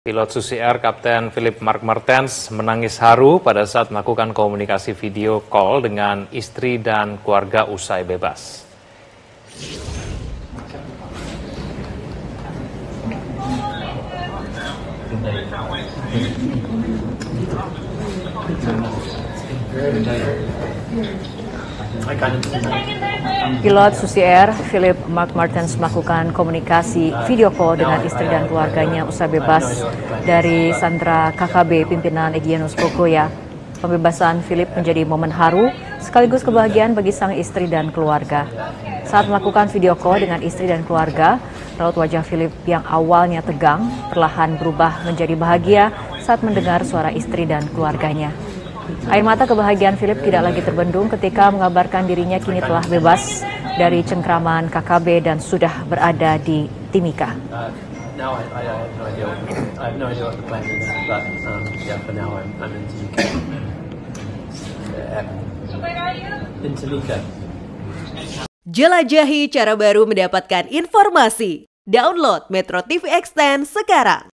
Pilot Susi Air, Kapten Philip Mark Mehrtens menangis haru pada saat melakukan komunikasi video call dengan istri dan keluarga usai bebas. Pilot Susi Air, Philip Mark Mehrtens melakukan komunikasi video call dengan istri dan keluarganya usai bebas dari sandera KKB pimpinan Egianus Kogoya. Pembebasan Philip menjadi momen haru sekaligus kebahagiaan bagi sang istri dan keluarga. Saat melakukan video call dengan istri dan keluarga, raut wajah Philip yang awalnya tegang perlahan berubah menjadi bahagia saat mendengar suara istri dan keluarganya. Air mata kebahagiaan Philip tidak lagi terbendung ketika mengabarkan dirinya kini telah bebas dari cengkraman KKB dan sudah berada di Timika. Jelajahi cara baru mendapatkan informasi. Download Metro TV Extend sekarang.